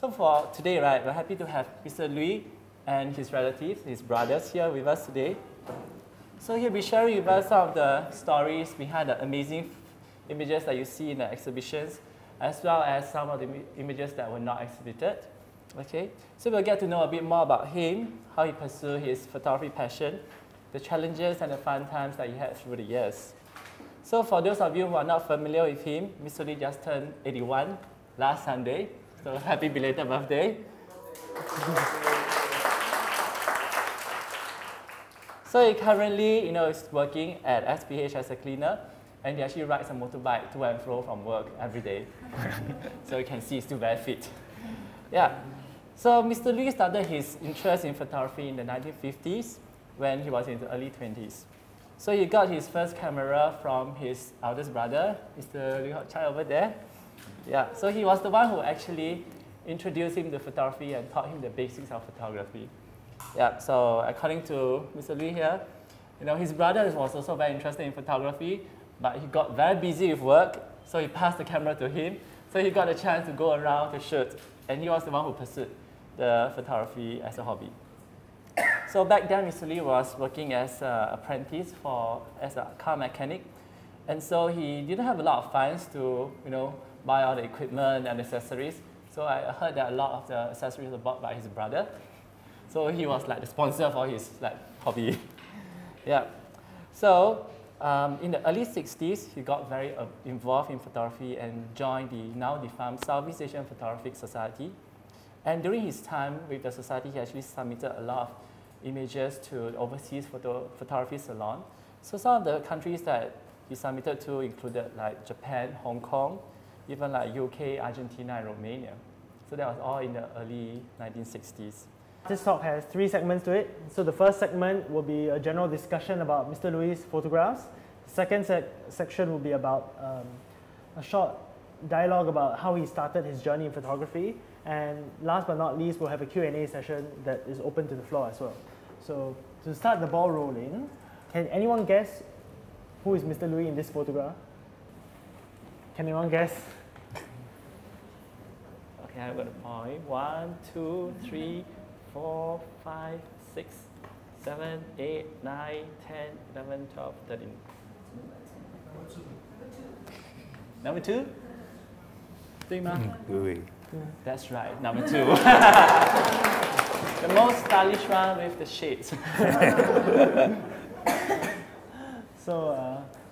So for today, right, we're happy to have Mr. Lui and his relatives, his brothers, here with us today. So he'll be sharing with us some of the stories behind the amazing images that you see in the exhibitions, as well as some of the images that were not exhibited. Okay, so we'll get to know a bit more about him, how he pursued his photography passion, the challenges and the fun times that he had through the years. So for those of you who are not familiar with him, Mr. Lui just turned 81 last Sunday, so happy belated birthday. So he currently, is working at SPH as a cleaner, and he actually rides a motorbike to and fro from work every day. So you can see he's still very fit. Yeah. So Mr. Lui started his interest in photography in the 1950s when he was in the early 20s. So he got his first camera from his eldest brother, Mr. Lui Hock Chai over there. Yeah. So he was the one who actually introduced him to photography and taught him the basics of photography. Yeah. So according to Mr. Lui here, his brother was also very interested in photography, but he got very busy with work, so he passed the camera to him. So he got a chance to go around to shoot, and he was the one who pursued the photography as a hobby. So back then, Mr. Lui was working as an apprentice as a car mechanic, and so he didn't have a lot of funds to buy all the equipment and accessories. So I heard that a lot of the accessories were bought by his brother. So he was like the sponsor for his hobby. Yeah. So in the early 60s, he got very involved in photography and joined the now-defunct Southeast Asian Photographic Society. And during his time with the society, he actually submitted a lot of images to the overseas photography salon. So some of the countries that he submitted to included Japan, Hong Kong, even UK, Argentina, and Romania. So that was all in the early 1960s. This talk has three segments to it. So the first segment will be a general discussion about Mr. Lui's photographs. The second section will be about a short dialogue about how he started his journey in photography. And last but not least, we'll have a Q&A session that is open to the floor as well. So to start the ball rolling, can anyone guess who is Mr. Lui in this photograph? Can anyone guess? Okay, I've got a point. 1, 2, 3, 4, 5, 6, 7, 8, 9, 10, 11, 12, 13. Number two? That's right, number two. The most stylish one with the shades. So,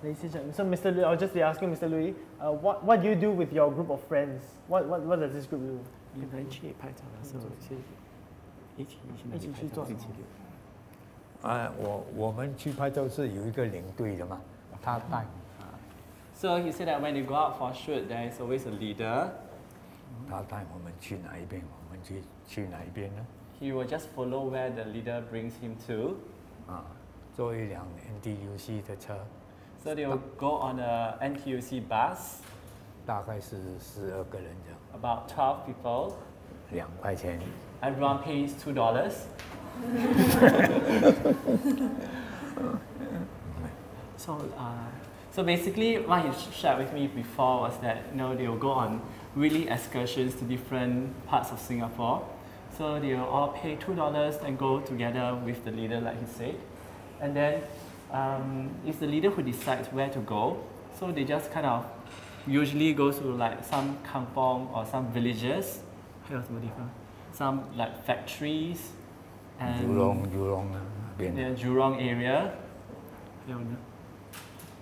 ladies and gentlemen, so Mr. Lui, I'll just be asking Mr. Lui, what do you do with your group of friends? What does this group do? So he said that when you go out for a shoot, there is always a leader. He will just follow where the leader brings him to. So they will go on a NTUC bus. About 12 people. Everyone pays $2. So basically, what he shared with me before was that they will go on really excursions to different parts of Singapore. So they will all pay $2 and go together with the leader, like he said. And then it's the leader who decides where to go. So they just kind of usually go to some kampong or some villages. Some factories and Jurong area.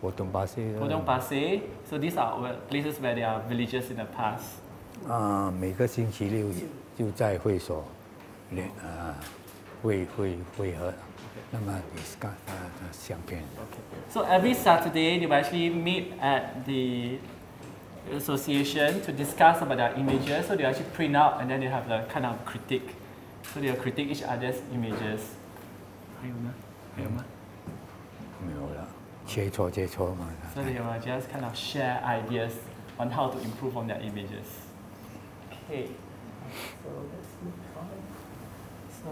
Potong Pasir. So these are places where there are villages in the past. Okay. So every Saturday they will actually meet at the association to discuss about their images. So they actually print out and then they have the kind of critique. So they will critique each other's images. So they will just kind of share ideas on how to improve on their images. Okay. So let's move on. So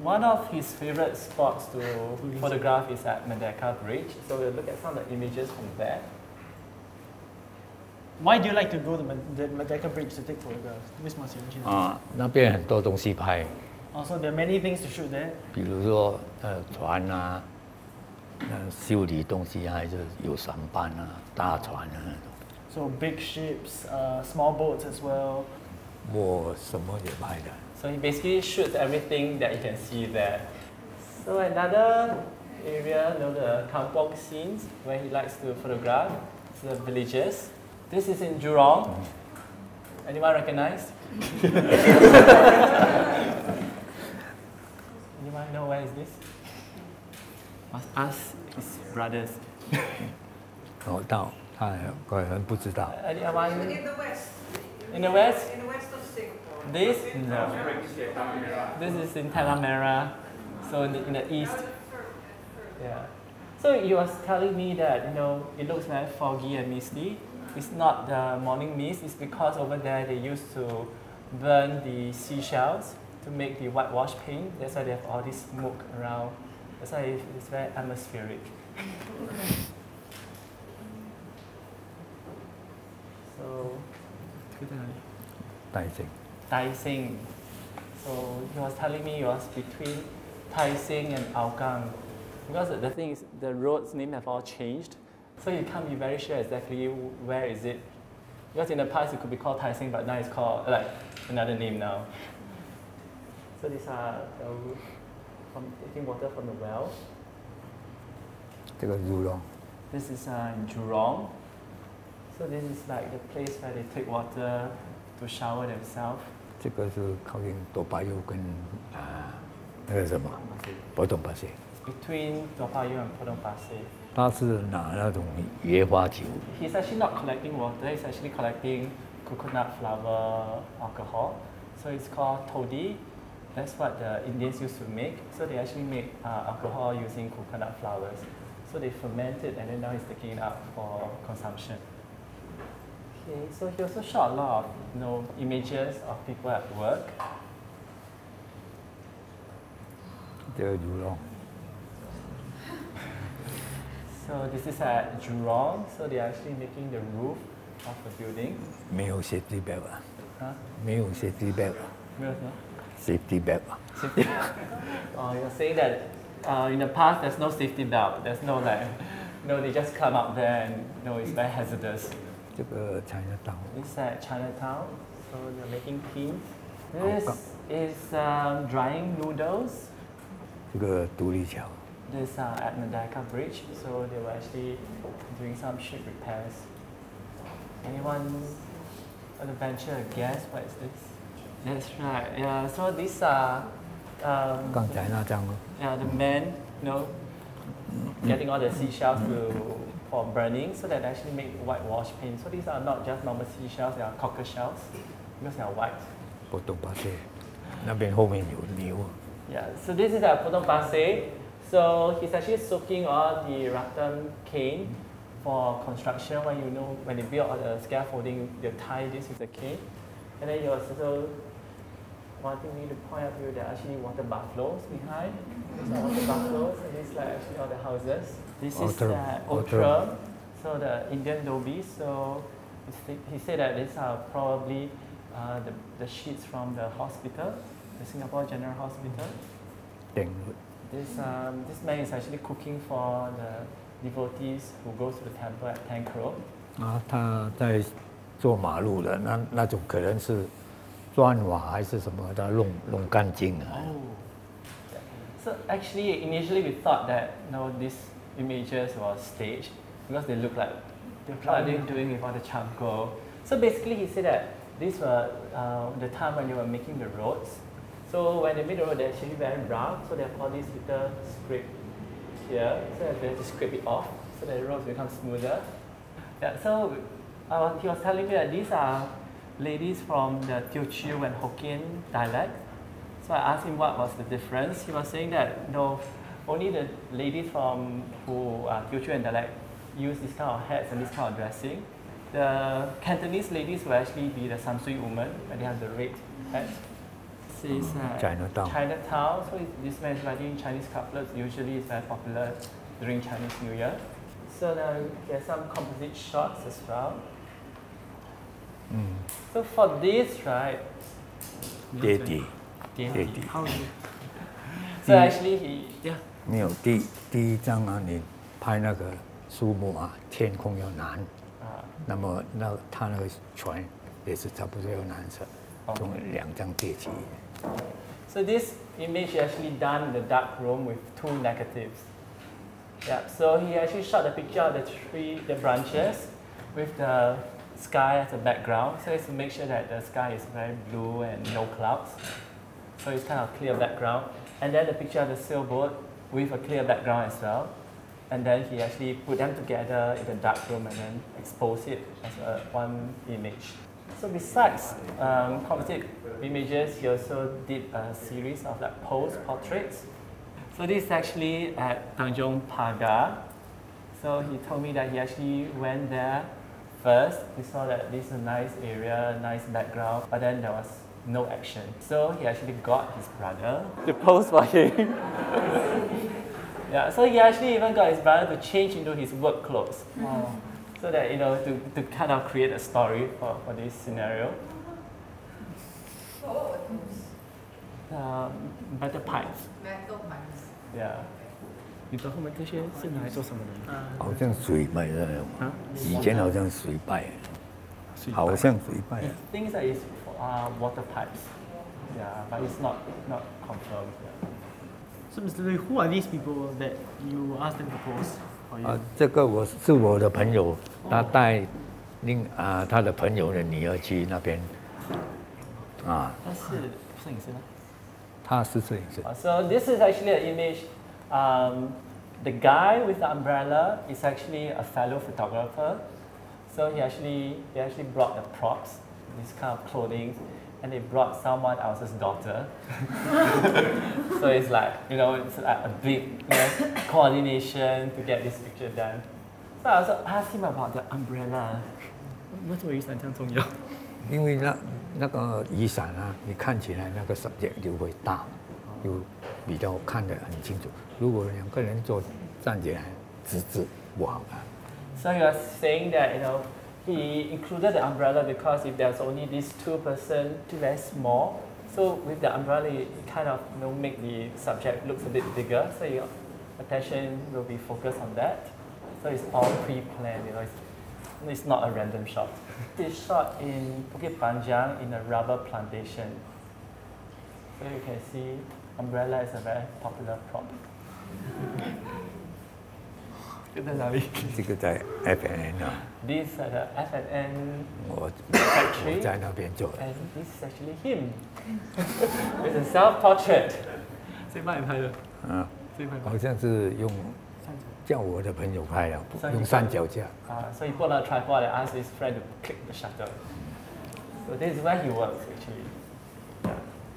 one of his favorite spots to photograph is at Merdeka Bridge. So we'll look at some of the images from there. Why do you like to go to the Merdeka Bridge to take photographs? 为什么喜欢去那边很多东西拍。Also, there are many things to shoot there. 比如说船啊，修理东西啊，还是有船班啊，大船啊。So big ships, small boats as well. 我什么也拍的。So he basically shoots everything that you can see there. So another area, you know, the kampong scenes where he likes to photograph, it's the villages. This is in Jurong. Anyone recognize? Anyone know where is this? Must ask his brothers. Oh, no, anyone? In the west. In the west? In the west of Singapore. This? No. This is in Telamera, so in the east. Yeah. So you was telling me that, you know, it looks very foggy and misty. It's not the morning mist, it's because over there they used to burn the seashells to make the whitewash paint. That's why they have all this smoke around. That's why it's very atmospheric. So, Tai Sing. Tai Sing. So he was telling me it was between Tai Sing and Aokang. Because the thing is, the roads' names have all changed. So you can't be very sure exactly where is it. Because in the past it could be called Tai Sing, but now it's called like another name now. So these are taking water from the well. This is in Jurong. So this is like the place where they take water to shower themselves. This is called Toa Payoh and Potong Pasir. Between Toa Payoh and Potong Pasir. He's actually not collecting water, he's actually collecting coconut flower alcohol. So it's called toddy. That's what the Indians used to make. So they actually make alcohol using coconut flowers. So they ferment it and then now he's taking it out for consumption. Okay, so he also shot a lot of, you know, images of people at work. They're wrong. So this is at Jurong, so they're actually making the roof of the building. No safety belt. Huh? No safety belt. No safety belt. Safety belt. Oh, you're saying that in the past there's no safety belt. There's no like, no, they just come up there and no, it's very hazardous. Chinatown. This is at Chinatown, so they're making pins. This is drying noodles. This is at Merdeka Bridge, so they were actually doing some ship repairs. Anyone want to venture a guess? What is this? That's right. Yeah. So these are the men, you know, getting all the seashells for burning, so that they actually make whitewash paint. So these are not just normal seashells; they are cockle shells because they are white. Potong Pasir. Yeah. So this is at Potong Pasir. So he's actually soaking all the rattan cane for construction. When you know, when they build all the scaffolding, they tie this with the cane. And then he was also wanting me to point out to you that actually water buffaloes behind. These are water buffaloes, and these are actually all the houses. This is the Outram, so the Indian dobi. So he said that these are probably the sheets from the hospital, the Singapore General Hospital. This man is actually cooking for the devotees who go to the temple at Tank Road. So actually, initially we thought that, you know, these images were staged because they look like what they're doing with all the charcoal. So basically, he said that these were the time when they were making the roads. So when they made the road, they're actually very rough, so they have all these little scrape here, so they have to scrape it off, so that the roads become smoother. Yeah, so he was telling me that these are ladies from the Teochew and Hokkien dialect. So I asked him what was the difference. He was saying that no, only the ladies from who are Teochew and dialect use this kind of hats and this kind of dressing. The Cantonese ladies will actually be the Samsui women, and they have the red hats. This is Chinatown. Chinatown. So this man is writing Chinese couplets. Usually, it's very popular during Chinese New Year. So now there's some composite shots as well. So for this, right? 爹地. How is it? So actually he, yeah. 没有第一张啊，你拍那个树木啊，天空有蓝，啊，那么那他那个船也是差不多有蓝色，用两张叠起。So this image actually done in the dark room with two negatives. Yeah. So he actually shot the picture of the tree, the branches, with the sky as a background. So it's to make sure that the sky is very blue and no clouds. So it's kind of clear background. And then the picture of the sailboat with a clear background as well. And then he actually put them together in the dark room and then exposed it as one image. So besides composite images, he also did a series of like pose portraits. So this is actually at Tanjong Pagar. So he told me that he actually went there first. He saw that this is a nice area, nice background, but then there was no action. So he actually got his brother to pose for him. Yeah, so he actually even got his brother to change into his work clothes. Wow. So that, you know, to kind of create a story for this scenario. Oh, metal pipes. Metal pipes. Yeah. You know how much they are. Things that is water pipes. Yeah, but it's not confirmed. Yeah. So Mr. Lui, who are these people that you asked them to pose? This is my friend. He took his friend's daughter there. So this is actually an image. The guy with the umbrella is actually a fellow photographer. So he actually brought the props, this kind of clothing, and they brought someone else's daughter. So it's like, you know, it's like a big, you know, coordination to get this picture done. So I also asked him about the umbrella. What's the reason? Because that umbrella, you can see the subject will be big. 就比较看得很清楚。如果两个人坐站起来，直直不好看。So you are saying that, you know, he included the umbrella because if there's only these two person, too very small. So with the umbrella, it kind of, you know, make the subject looks a bit bigger. So your attention will be focused on that. So it's all pre-planned. You know, it's not a random shot. It's shot in Bukit Panjang in a rubber plantation. So you can see, umbrella is a very popular prop. These are the F&N factory, and this is actually him. It's a self-portrait. So he put on a tripod and asked his friend to click the shutter. So this is where he works actually.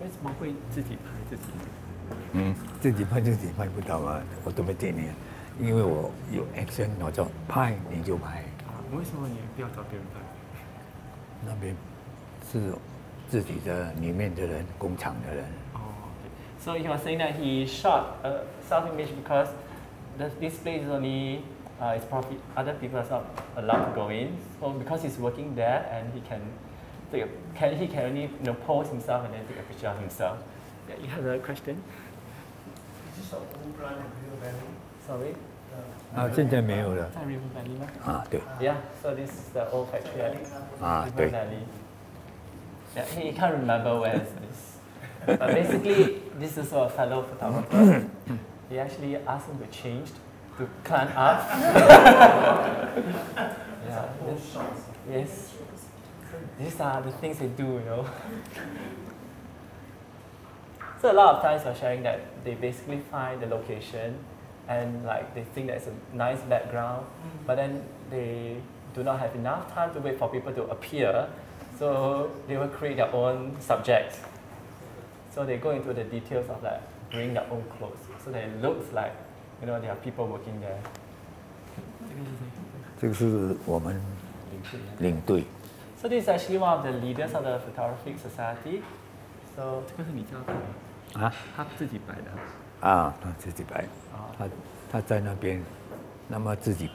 为什么会自己拍自己？ 自己拍自己拍不到啊， 我都没电影， 因为我有 action， 我就拍你就拍。 为什么你不要找别人拍？ 那边是自己的里面的人，工厂的人。 So he was saying that he shot a self-image because this place is only it's probably other people are not allowed to go in. So because he's working there and he can. He can only, you know, pose himself and then take a picture of himself. Yeah, you have a question? Is this a old brand in River Valley? Sorry? River Valley? Yeah, so this is the old factory at River Valley. Yeah, he can't remember where is this. But basically, this is a fellow photographer. He actually asked him to change, to climb up. Yeah, this, yes. These are the things they do, you know. So a lot of times we're sharing that they basically find the location and like they think that it's a nice background, but then they do not have enough time to wait for people to appear, so they will create their own subjects. So they go into the details of like bring their own clothes, so that it looks like, you know, there are people working there. 这个是我们领队。 So this is actually one of the leaders of the Photographic Society. So this is your job. Ah, he did it. Ah, he did it. He there. Then he did it. He was moving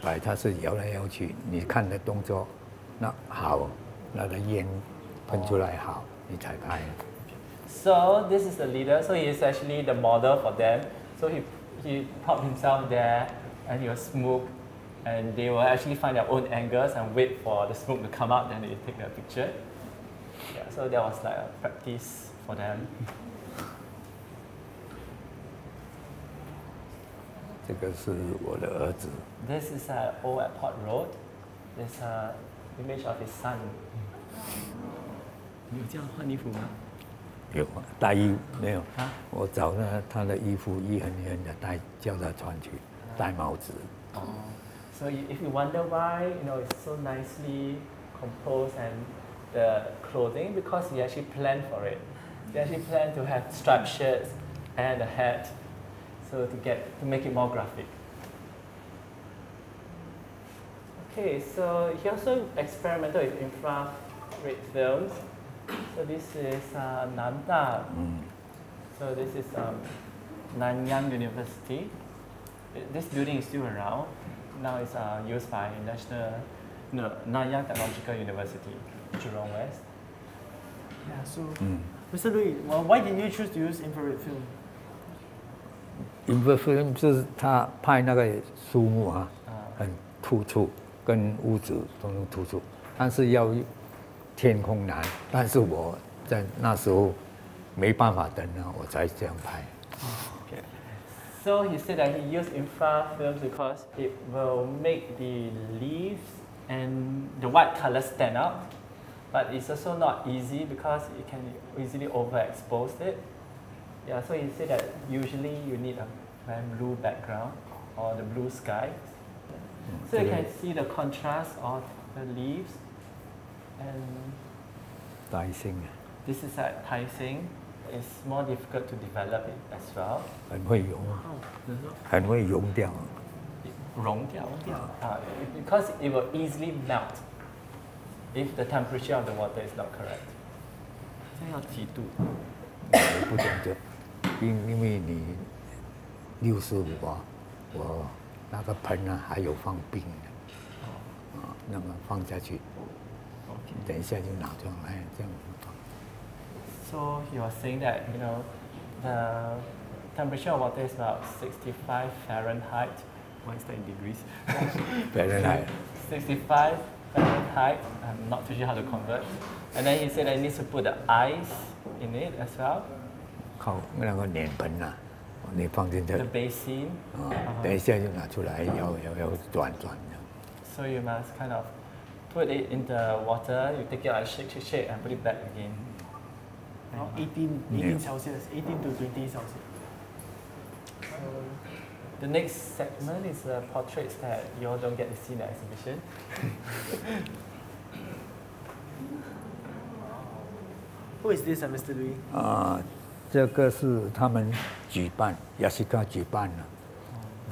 around. You see his movement. That's good. 那个烟喷出来好，你才拍。So this is the leader. So he is actually the model for them. So he propped himself there, and he was smoke, and they will actually find their own angles and wait for the smoke to come out, then they take their picture. Yeah. So that was like a practice for them. 这个是我的儿子。This is an old airport road. There's an image of his son. 你有这样换衣服吗？有带衣服没有？啊？我找了他的衣服，一横一横的带，叫他穿去，戴帽子。哦。So if you wonder why, you know, it's so nicely composed and the clothing, because he actually planned for it. He actually planned to have striped shirts and a hat. So to make it more graphic. Okay, so he also experimented with infrared films. So this is Nanda. So this is Nanyang University. This building is still around. Now it's used by Nanyang Technological University, Jurong West. Yeah. So, Mr. Lui, well, why did you choose to use infrared film? Infrared 就是他拍那个树木啊，很突出，跟屋子都能突出，但是要天空蓝。但是我在那时候没办法等啊，我才这样拍。Okay. So he said that he used infrared films because it will make the leaves and the white color stand out, but it's also not easy because it can easily overexpose it. Yeah, so you say that usually you need a blue background or the blue sky. So you can see the contrast of the leaves. And Tai Sing. This is at Tai Sing. It's more difficult to develop it as well. 很会溶啊，很会溶掉。溶掉啊 ，because it will easily melt if the temperature of the water is not correct. 这要几度？我不懂得。 因为你65啊，我那个盆啊还有放冰的，啊，那么放下去，等一下就拿出来这样放。So he was saying that you know the temperature of water is about 65 Fahrenheit. What is that in degrees? Fahrenheit. 65 Fahrenheit. I'm not too sure how to convert. And then he said that he needs to put the ice in it as well. 靠那个脸盆呐，你放进去。The basin. 啊，等一下就拿出来，要转的。So you must kind of put it in the water. You take it out, shake, and put it back again. 然后 18 Celsius, 18 to 20 Celsius. The next segment is the portraits that you all don't get to see in the exhibition. Who is this, Mr. Lui? 啊。 这个是他们举办 ，Yashika 举办了，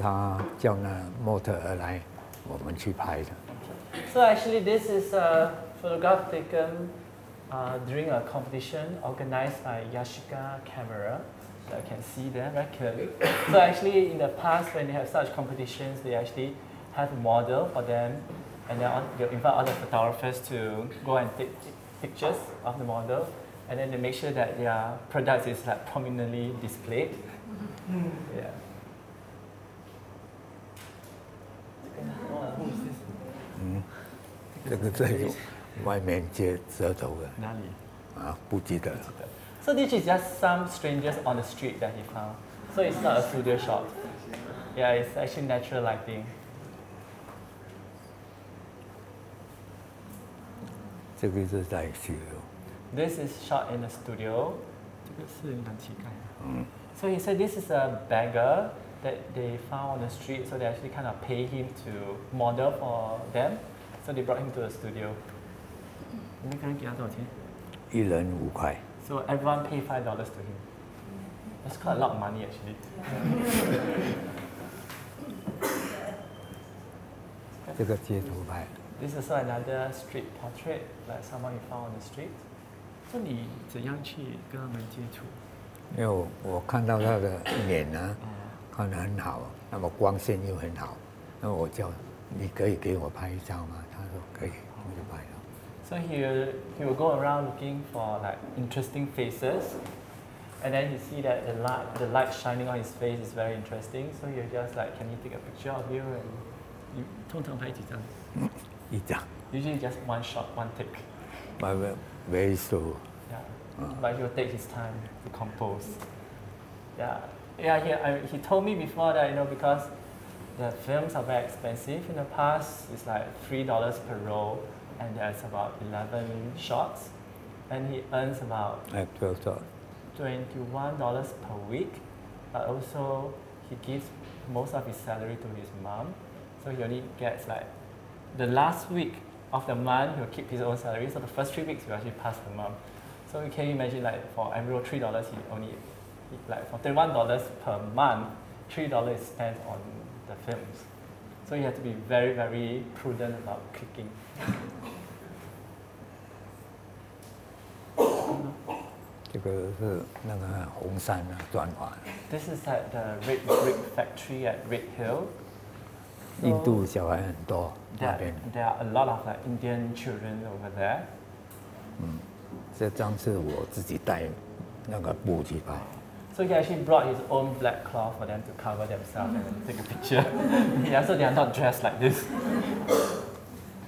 他叫那模特儿来，我们去拍的。So actually, this is a photograph taken during a competition organized by Yashika Camera. So I can see there very clearly. So actually, in the past, when they have such competitions, they actually have a model for them, and then they invite other photographers to go and take pictures of the model. And then they make sure that their product is like prominently displayed. Yeah. Who is this? 这个在外面接舌头的。哪里？啊，不记得了。So this is just some strangers on the street that he found. So it's not a studio shot. Yeah, it's actually natural lighting. 这个是在学。 This is shot in the studio. So he said this is a beggar that they found on the street, so they actually kind of pay him to model for them. So they brought him to the studio. So everyone paid $5 to him. That's quite a lot of money actually. This is also another street portrait, like someone you found on the street. 那你怎样去跟他们接触？因为我看到他的脸呢，看得很好，那么光线又很好，那我叫你可以给我拍一张吗？他说可以，我就拍了。So he will go around looking for like interesting faces, and then he see that the light shining on his face is very interesting. So he'll just like, can you take a picture of you? And you 通常拍几张? 一张. Usually just one shot, one take. But very slow. Yeah. But he'll take his time to compose. Yeah. Yeah. He told me before that, you know, because the films are very expensive in the past. It's like $3 per roll, and there's about 11 shots, and he earns about $21 per week. But also, he gives most of his salary to his mom, so he only gets like the last week of the month. He'll keep his own salary, so the first 3 weeks he actually pass the mom. So you can imagine, like for every $3, for $31 per month, $3 is spent on the films. So you have to be very, very prudent about clicking. This is at the red brick factory at Red Hill. So there are a lot of like Indian children over there. So he actually brought his own black cloth for them to cover themselves and take a picture. Yeah, so they are not dressed like this.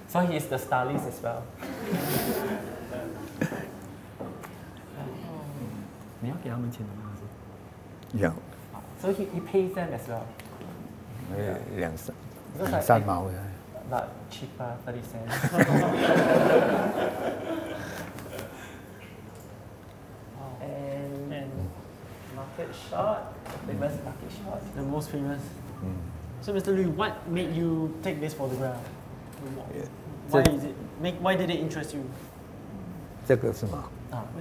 So he is the stylist as well. Yeah. So he pays them as well. Yeah. But cheaper, 30 cents. Shot, famous market shot. The most famous. So Mr. Lui, what made you take this photograph? Why is it? Why did it interest you? 这个是吗? 为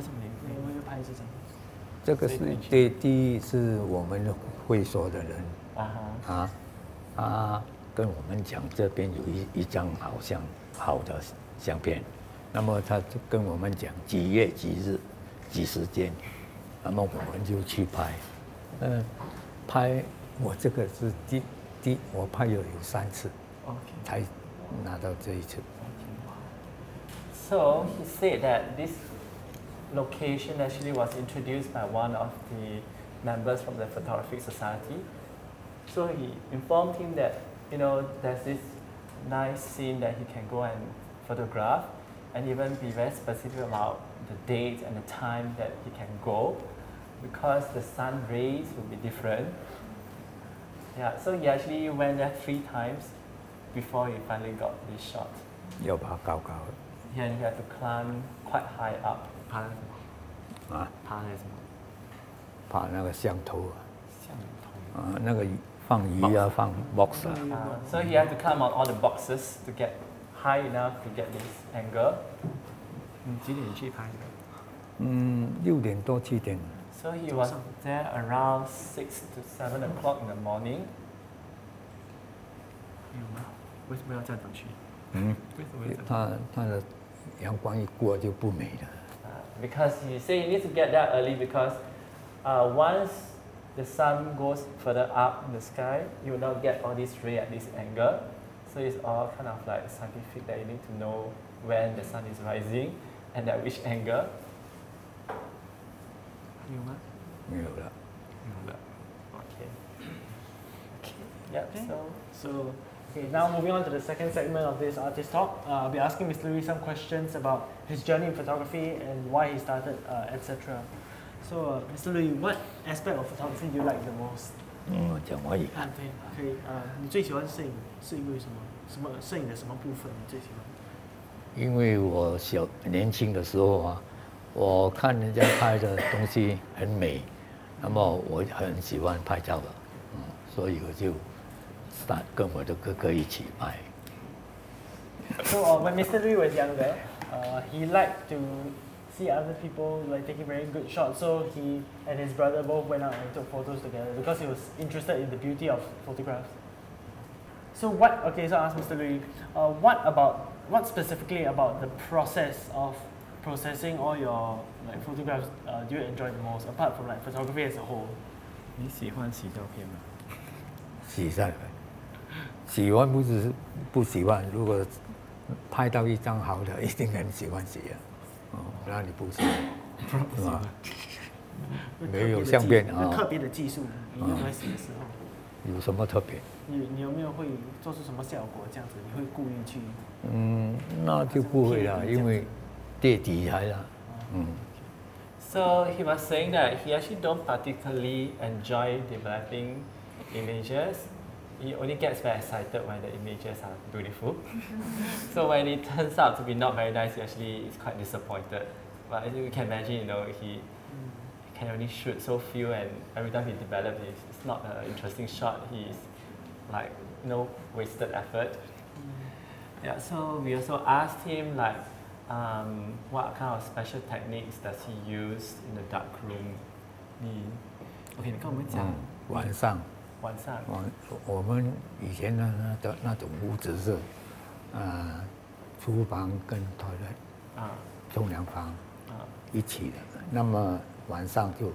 什么你会拍这张? 这个是第一是我们会所的人 跟我们讲这边有一张好像好的相片 那么他就跟我们讲几月几日几时间 那么我们就去拍 拍我这个是我拍了有3次 才拿到这一次. So he said that this location actually was introduced by one of the members from the Photographic Society. So he informed him that, you know, there's this nice scene that he can go and photograph, and even be very specific about the date and the time that he can go, because the sun rays will be different. Yeah, so he actually went there 3 times before he finally got this shot. Yeah, and he had to climb quite high up. So he had to climb on all the boxes to get high enough to get this angle. So he was there around 6 to 7 o'clock in the morning. Because he said he needs to get there early, because once the sun goes further up in the sky, you will not get all this ray at this angle. So it's all kind of like scientific, that you need to know when the sun is rising and at which angle. Okay. Yep. Okay. So okay, now moving on to the second segment of this artist talk. I'll be asking Mr. Lui some questions about his journey in photography and why he started, etc. So Mr. Lui, what aspect of photography do you like the most? 讲华语. 对，可以。 你最喜欢摄影是因为什么？ 什么摄影的什么部分你最喜欢？ 因为我小年轻的时候啊， 我看人家拍的东西很美， 那么我很喜欢拍照， 所以我就 跟我的哥哥一起拍。 So when Mr. Lui was younger, he liked to see other people like taking very good shots. So he and his brother both went out and took photos together because he was interested in the beauty of photographs. So what? Okay, so I asked Mr. Lui, what specifically about the process of processing all your like photographs do you enjoy the most, apart from like photography as a whole? 你喜欢洗照片吗？ 喜欢不是不喜欢，如果拍到一张好的，一定很喜欢写啊。那你不是，是吧？没有相片啊。特别的技术，你有没有写的时候？有什么特别？你有没有会做出什么效果？这样子你会故意去？那就不会了，因为对题材啦。So he was saying that he actually don't particularly enjoy developing images. He only gets very excited when the images are beautiful. So when it turns out to be not very nice, he actually is quite disappointed. But as you can imagine, you know, he can only shoot so few, and every time he develops, it's not an interesting shot. He's like, you know, wasted effort. Yeah. So we also asked him like, what kind of special techniques does he use in the dark room? Okay, 你跟我们讲。晚上。 晚上，我们以前的那种屋子是，厨房跟toilet，冲凉房，一起的。那么晚上就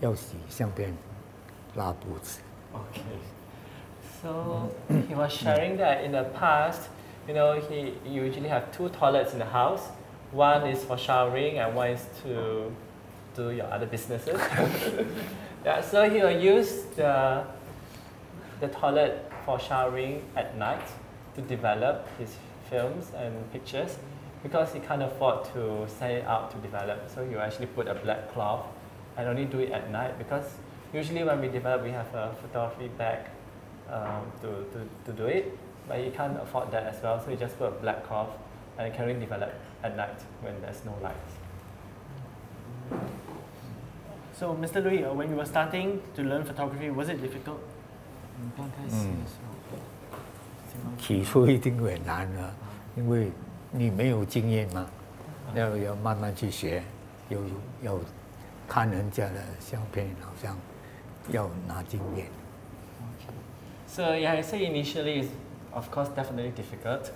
要洗相片，拉布子。Okay, so he was sharing that in the past, you know, he usually have two toilets in the house. One is for showering and one is to do your other businesses. Yeah, so he will use the toilet for showering at night to develop his films and pictures because he can't afford to send it out to develop. So you actually put a black cloth and only do it at night because usually when we develop, we have a photography bag to do it, but you can't afford that as well. So you just put a black cloth and it can only develop at night when there's no light. So Mr. Lui, when you were starting to learn photography, was it difficult? 刚开始的时候，起初一定会很难的，因为你没有经验嘛，要慢慢去学，要看人家的相片，好像要拿经验。So yeah, I say initially is of course definitely difficult.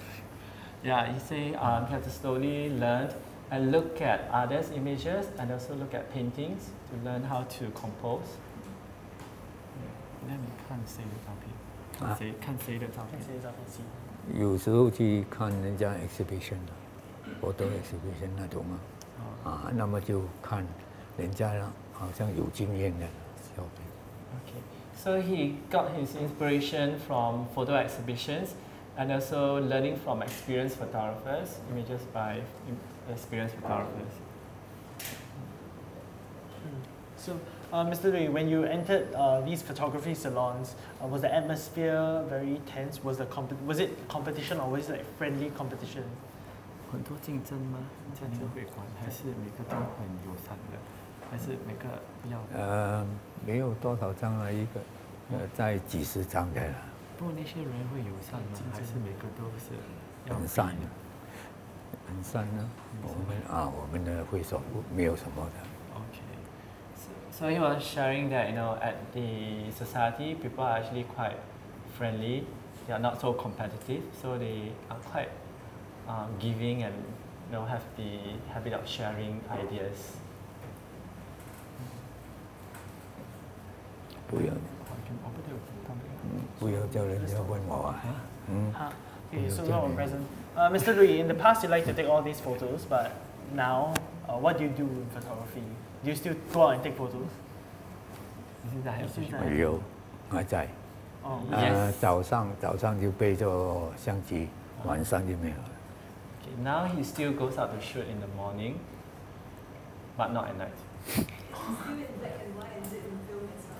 Yeah, you say you have to slowly learn and look at others' images and also look at paintings to learn how to compose. Let me 看谁的照片，看谁的照片。有时候去看人家 exhibition 的，我都 exhibition 那种啊，那么就看人家好像有经验的照片。Okay, so he got his inspiration from photo exhibitions and also learning from experienced photographers, images by experienced photographers. So, Mr. Lui, when you entered these photography salons, was the atmosphere very tense? Was it competition or was it like friendly competition? 很多竞争吗？在这个会馆还是每个都很友善的，还是每个不要？没有多少张了，一个，在几十张的了。不过那些人会友善吗？还是每个都是友善的？ 很善呢，我们的会所没有什么的。Okay, so he was sharing that you know at the society people are actually quite friendly. They are not so competitive, so they are quite giving and you know have the habit of sharing ideas. 不要叫人家问我啊。Okay, so now I'm present. Mr. Lui, in the past you like to take all these photos, but now what do you do in photography? Do you still go out and take photos? 有，还在。早上就背着相机，晚上就没有。Okay, now he still goes out to shoot in the morning, but not at night. Still in black and white, is it in film itself?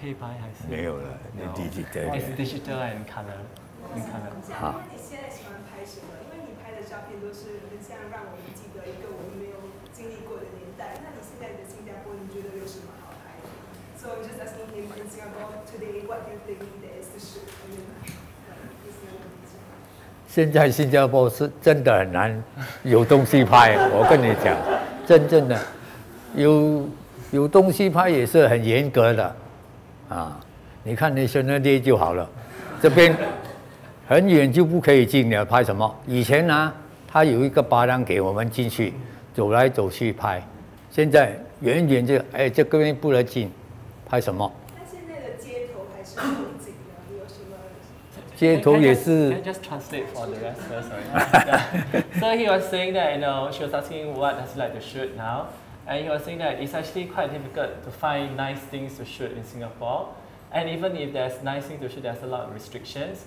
黑白还是？没有了，那 digital。It's digital and color. 你看了，好。那你现在喜欢拍什么？因为你拍的照片都是很像让我们记得一个我们没有经历过的年代。那你现在的新加坡，你觉得有什么好拍的 ？So I'm just asking him in Singapore today, what do you think there is to shoot? 现在新加坡是真的很难有东西拍，我跟你讲，真正的有东西拍也是很严格的啊。你看那些那些就好了，这边。 很远就不可以进了，拍什么？以前呢，他有一个巴掌给我们进去，走来走去拍。现在远远就哎，这个人不能进，拍什么？那现在的街头还是很近的，有什么？ Can I just translate for the rest first? Sorry. Yeah. So he was saying that, you know, she was asking what does he like to shoot now, and he was saying that it's actually quite difficult to find nice things to shoot in Singapore, and even if there's nice things to shoot, there's a lot of restrictions.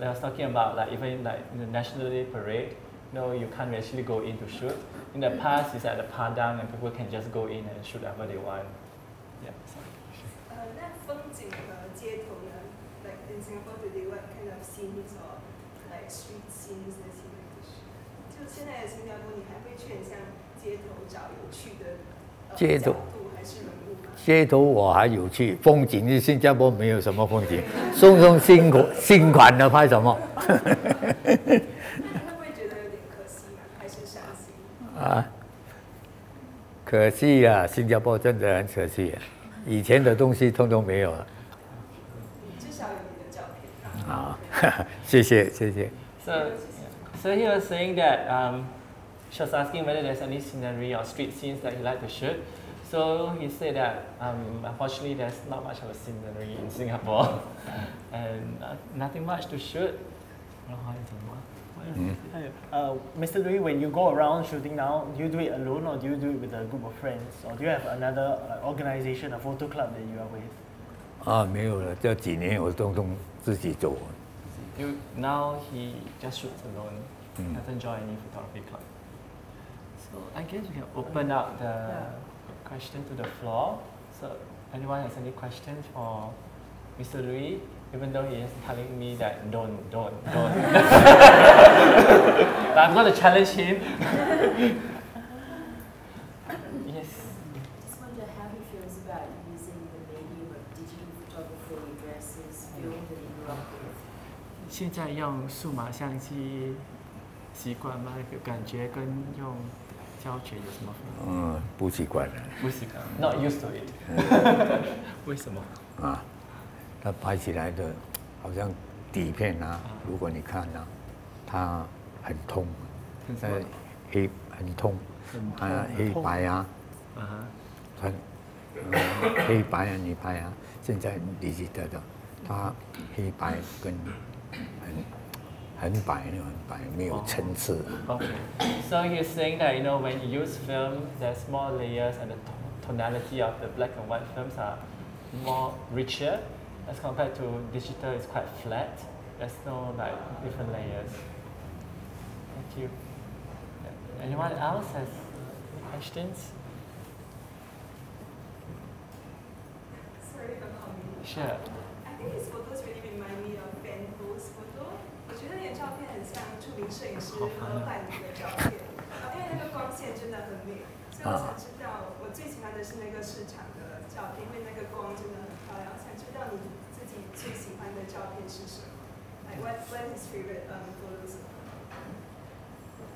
I was talking about like even like in the National Day Parade, no, you can't actually go in to shoot. In the past, it's at the Padang, and people can just go in and shoot whatever they want. Yeah. Like in Singapore today, what kind of scenes or like street scenes that you like to shoot? 街头我还有去，风景是新加坡没有什么风景，新款的拍什么？那会觉得有点可惜吗？还是伤心？啊，可惜啊，新加坡真的很可惜啊，以前的东西通通没有了。至少有你的照片。啊，谢谢谢谢。So he was saying that she was asking whether there's any scenery or street scenes that you like to shoot. So he said that unfortunately there's not much of a scenery in Singapore and nothing much to shoot. Mr. Lui, when you go around shooting now, do you do it alone or do you do it with a group of friends? Or do you have another organization, a photo club that you are with? 没有了，这几年我通通自己走。 Now he just shoots alone, doesn't join any photography club. So I guess we can open up the question to the floor. So anyone has any questions for Mr. Lui, even though he is telling me that don't. But I'm going to challenge him. Yes. I just wonder how he feels about using the medium of digital photography versus film that he grew up with. 现在用数码相机习惯吗？感觉跟用。 不习惯了。不习惯 ，not used to it 为什么？啊，它拍起来的，好像底片啊，如果你看啊，它很通，很通，啊，黑白啊，很黑白啊，你拍啊，现在你记得的，它黑白跟很白，没有层次。Okay, so he's saying that you know when you use film, there's more layers and the tonality of the black and white films are more richer as compared to digital. It's quite flat. There's no like different layers. Thank you. Anyone else has any questions? Sorry for coming. Sure. I think his photos really remind me of Ben Ho's photo.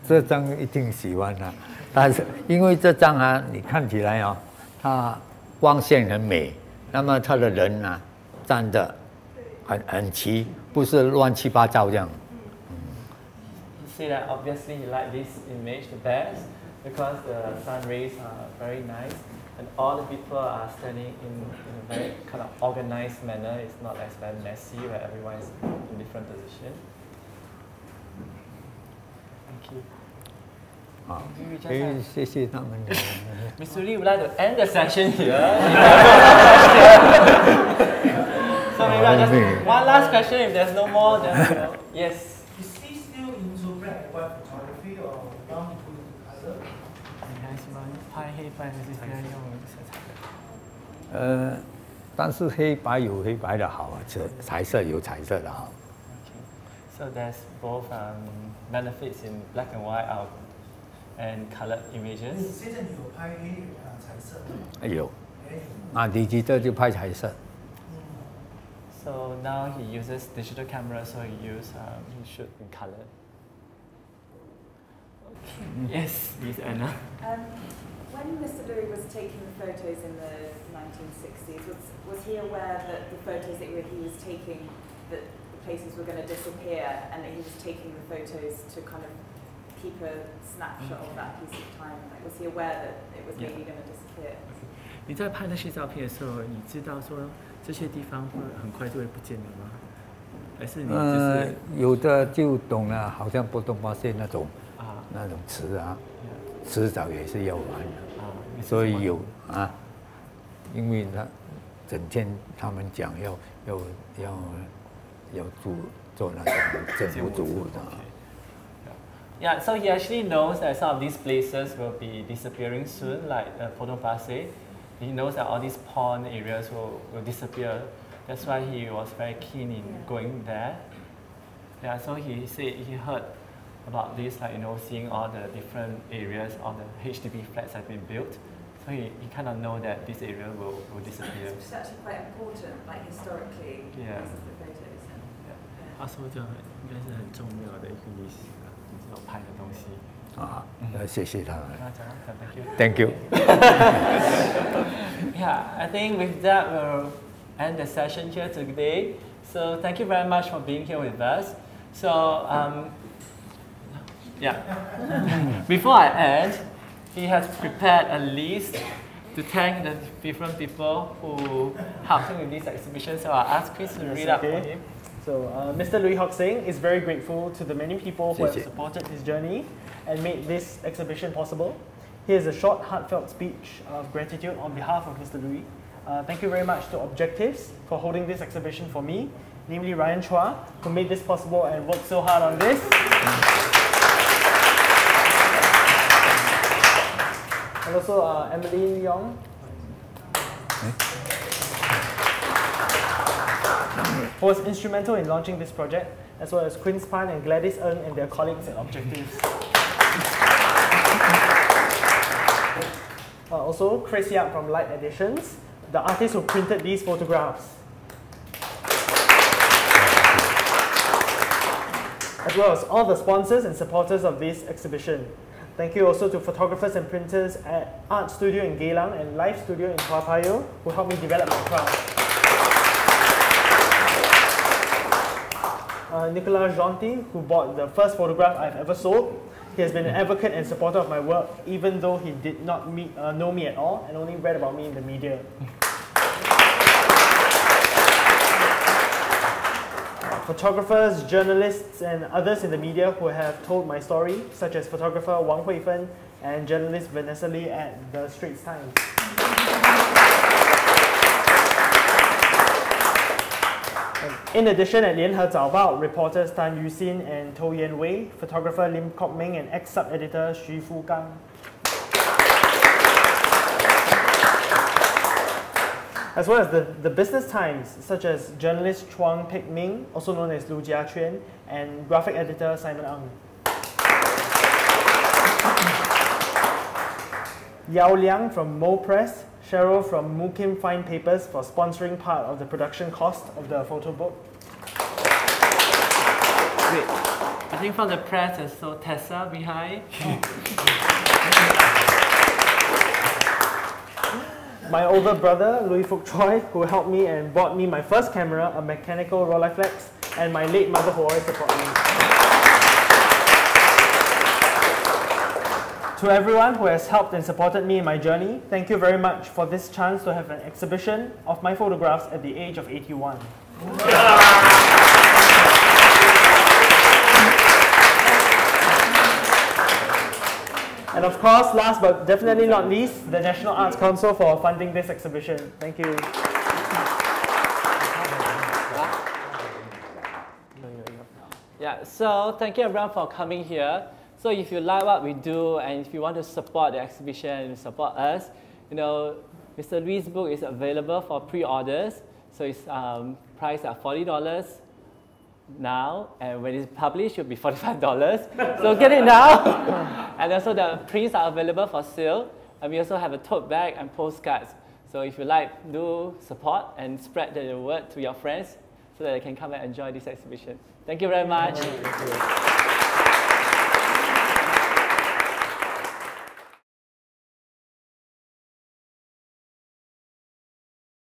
这张一定喜欢啊，但是因为这张啊，你看起来哦，它光线很美，那么它的人啊，站着很齐，不是乱七八糟这样。 See that obviously you like this image the best because the sun rays are very nice and all the people are standing in a very kind of organized manner. It's not as very messy where everyone is in different position. Thank you. Mr. Lee would like to end the session here. So maybe I'll just one last question if there's no more. Yes. Photography or down to other? So there's both benefits in black and white and colored images. 你现在有拍黑色的？有。那digital就拍彩色。 So now he uses digital camera, so he shoot in color. Yes, Ms. Anna. When Mr. Lui was taking the photos in the 1960s, was he aware that the photos that he was taking, that the places were going to disappear, and that he was taking the photos to kind of keep a snapshot of that piece of time? Like, was he aware that it was maybe going to disappear? 你在拍那些照片的时候，你知道说这些地方会很快就会不见了吗？还是你就是有的就懂了，好像波动巴线那种啊，那种词啊，迟早也是要玩的啊，所以有啊，因为他整天他们讲要做那种政府主务的。Yeah, so he actually knows that some of these places will be disappearing soon, like Potong Pasir. He knows that all these pond areas will disappear. That's why he was very keen in going there. Yeah, so he said he heard about this, like, you know, seeing all the different areas, all the HDB flats have been built. So he kind of know that this area will disappear. It's actually quite important, like historically. Yeah. Thank you. Yeah, I think with that we'll end the session here today. So thank you very much for being here with us. So yeah, before I end, he has prepared a list to thank the different people who helped him with this exhibition. So I'll ask Chris to read up for him. So Mr. Lui Hock Seng is very grateful to the many people who have supported his journey and made this exhibition possible. Here's a short, heartfelt speech of gratitude on behalf of Mr. Lui. Thank you very much to Objectives for holding this exhibition for me, namely Ryan Chua, who made this possible and worked so hard on this. And also Emily Yong, who was instrumental in launching this project, as well as Quince Pan and Gladys Ng and their colleagues at Objectives. Also, Chris Young from Light Editions, the artist who printed these photographs. As well as all the sponsors and supporters of this exhibition. Thank you also to photographers and printers at Art Studio in Geylang and Life Studio in Toa Payoh, who helped me develop my craft. Nicolas Jonti, who bought the first photograph I've ever sold. He has been an advocate and supporter of my work, even though he did not know me at all and only read about me in the media. Photographers, journalists, and others in the media who have told my story, such as photographer Wang Huifen and journalist Vanessa Lee at The Straits Times. In addition, at Lianhe Zhaobao, reporters Tan Yuxin and To Yan Wei, photographer Lim Kokming, and ex-sub-editor Xu Fugang. As well as the business times, such as journalist Chuang Pek Ming, also known as Lu Jiaquan, and graphic editor Simon Ang. Yao Liang from Mo Press, Cheryl from Mukim Fine Papers for sponsoring part of the production cost of the photo book. Great. I think from the press there's so Tessa behind. My older brother, Lui Hock Chai, who helped me and bought me my first camera, a mechanical Rolleiflex, and my late mother who always supported me. To everyone who has helped and supported me in my journey, thank you very much for this chance to have an exhibition of my photographs at the age of 81. And of course, last but definitely not least, the National Arts Council for funding this exhibition. Thank you. Yeah, so thank you everyone for coming here. So if you like what we do and if you want to support the exhibition and support us, you know, Mr. Lui's book is available for pre-orders. So it's priced at $40 now, and when it's published, it'll be $45. So get it now. And also the prints are available for sale. And we also have a tote bag and postcards. So if you like, do support and spread the word to your friends so that they can come and enjoy this exhibition. Thank you very much.